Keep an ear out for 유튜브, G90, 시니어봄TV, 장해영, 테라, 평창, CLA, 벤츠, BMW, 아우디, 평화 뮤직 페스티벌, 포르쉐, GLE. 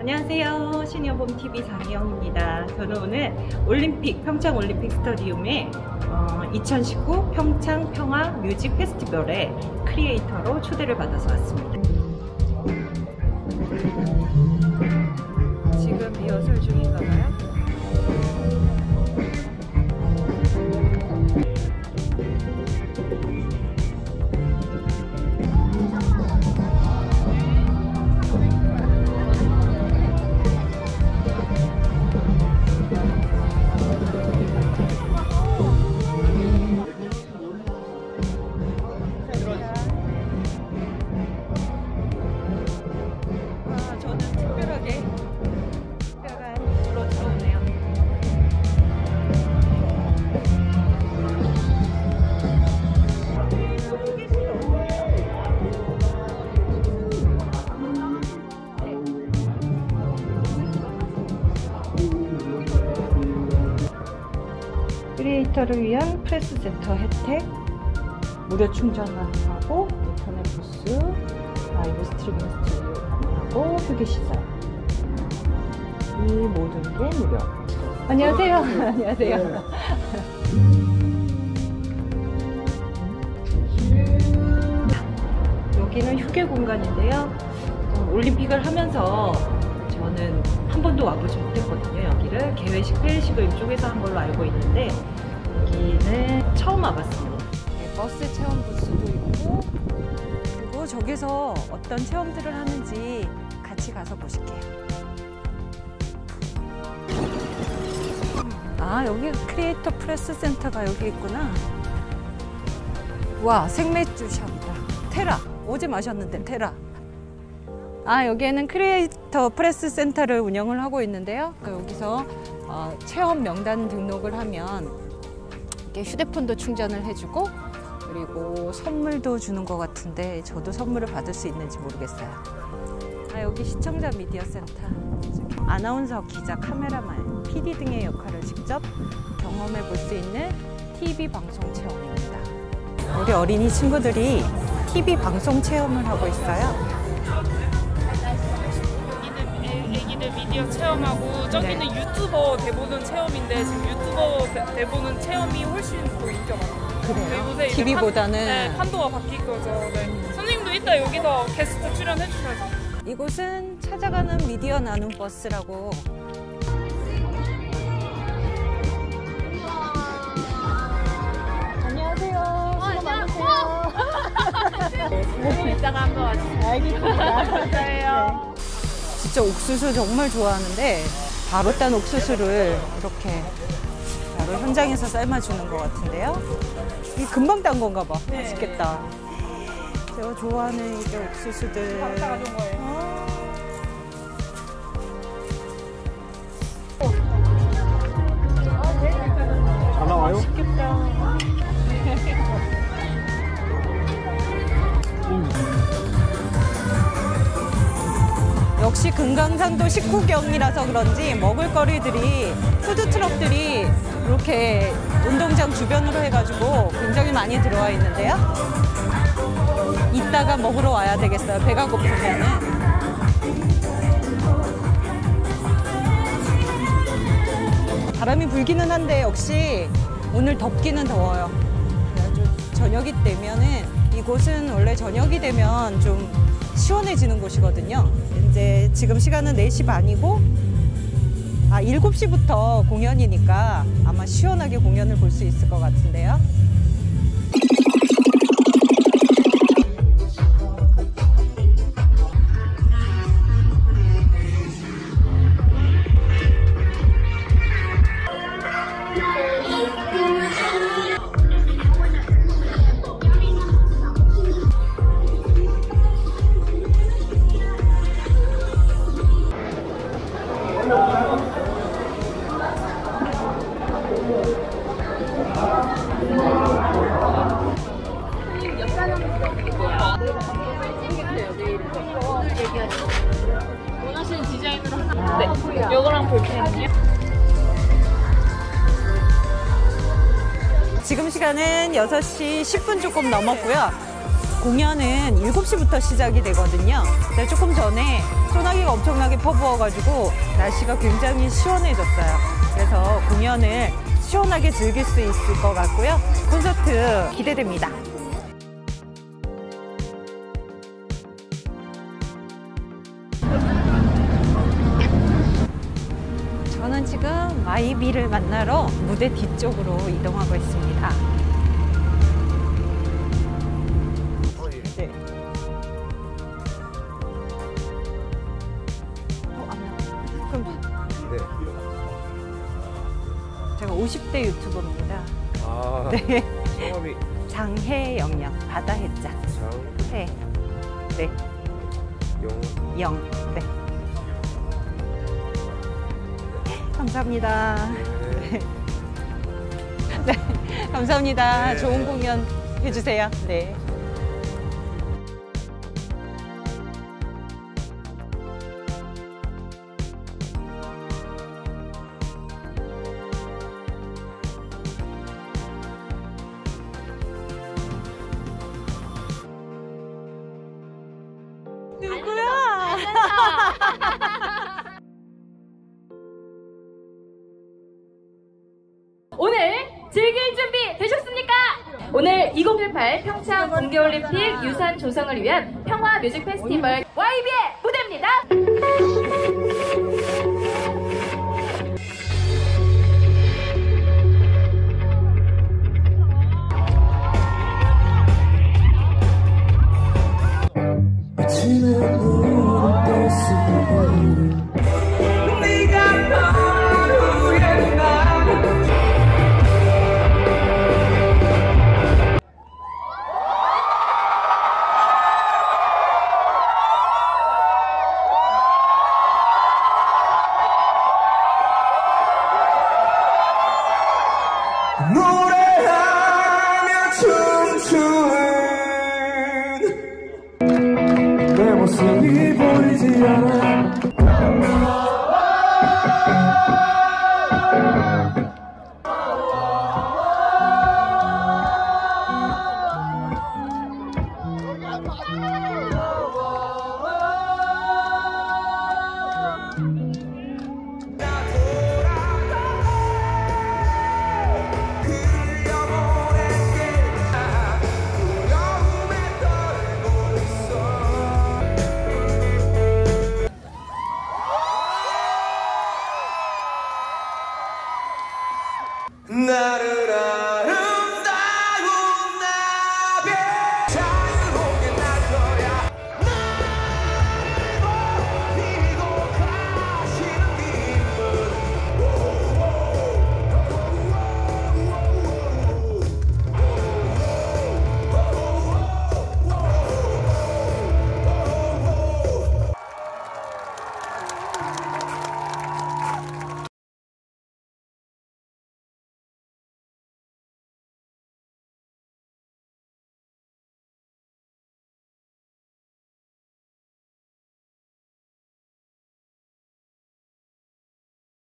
안녕하세요. 시니어봄TV 장혜영입니다. 저는 오늘 올림픽, 평창올림픽 스타디움에 2019 평창 평화 뮤직 페스티벌의 크리에이터로 초대를 받아서 왔습니다. 지금 리허설 중인가 봐요. 크리에이터를 위한 프레스 센터 혜택, 무료 충전 가능하고 인터넷 부스, 라이브 스트리밍 스튜디오 가능하고 휴게시설, 이 모든 게 무료. 안녕하세요. 안녕하세요. 여기는 휴게 공간인데요. 올림픽을 하면서 저는 한 번도 와보지 못했거든요. 여기를 개회식, 폐회식을 이쪽에서 한 걸로 알고 있는데 여기는 처음 와봤습니다. 네, 버스 체험 부스도 있고, 그리고 저기서 어떤 체험들을 하는지 같이 가서 보실게요. 아, 여기 크리에이터 프레스 센터가 여기 있구나. 와, 생맥주 샵이다. 테라, 어제 마셨는데 테라. 아, 여기에는 크리에이터 프레스 센터를 운영을 하고 있는데요. 그러니까 여기서 체험 명단 등록을 하면 이렇게 휴대폰도 충전을 해주고, 그리고 선물도 주는 것 같은데 저도 선물을 받을 수 있는지 모르겠어요. 아, 여기 시청자 미디어 센터. 아나운서, 기자, 카메라맨, PD 등의 역할을 직접 경험해 볼 수 있는 TV 방송 체험입니다. 우리 어린이 친구들이 TV 방송 체험을 하고 있어요. 미디어 체험하고, 저기는 네. 유튜버 대보는 체험인데 지금 유튜버 대보는 체험이 훨씬 더 인기가 많아요. 그래요? TV보다는? 네, 판도가 바뀔 거죠. 네. 선생님도 이따 여기서 게스트 출연해 주셔야죠. 이곳은 찾아가는 미디어 나눔 버스라고. 안녕하세요. 수고 많으세요. 네, 이따가 한번 와주세요. 알겠습니다. 감사해요. 진짜 옥수수 정말 좋아하는데 바로 딴 옥수수를 이렇게 바로 현장에서 삶아주는 것 같은데요. 이게 금방 딴 건가 봐. 네. 맛있겠다. 제가 좋아하는 이 옥수수들. 잘 나와요? 맛있겠다. 역시 금강산도 식후경이라서 그런지 먹을거리들이, 푸드트럭들이 이렇게 운동장 주변으로 해가지고 굉장히 많이 들어와 있는데요. 이따가 먹으러 와야 되겠어요. 배가 고프면은. 바람이 불기는 한데 역시 오늘 덥기는 더워요. 저녁이 되면은, 이곳은 원래 저녁이 되면 좀 시원해지는 곳이거든요. 이제 지금 시간은 4시 반이고, 7시부터 공연이니까 아마 시원하게 공연을 볼 수 있을 것 같은데요. 원하시는 디자인으로 하나. 네, 요거랑 볼펜이요. 지금 시간은 6시 10분 조금 넘었고요. 공연은 7시부터 시작이 되거든요. 근데 조금 전에 소나기가 엄청나게 퍼부어가지고 날씨가 굉장히 시원해졌어요. 그래서 공연을 시원하게 즐길 수 있을 것 같고요. 콘서트 기대됩니다. 저는 지금 마이비를 만나러 무대 뒤쪽으로 이동하고 있습니다. 제가 50대 유튜버입니다. 아, 네. 성함이? 장해 영영, 바다 해자. 장해. 네. 영. 영. 네. 감사합니다. 네. 네. 감사합니다. 네. 좋은 공연 해주세요. 네. 오늘 즐길 준비 되셨습니까? 오늘 2018 평창 동계올림픽 유산 조성을 위한 평화 뮤직 페스티벌 YB의 무대입니다. 노래하며 춤추는 내 모습이 보이지 않아.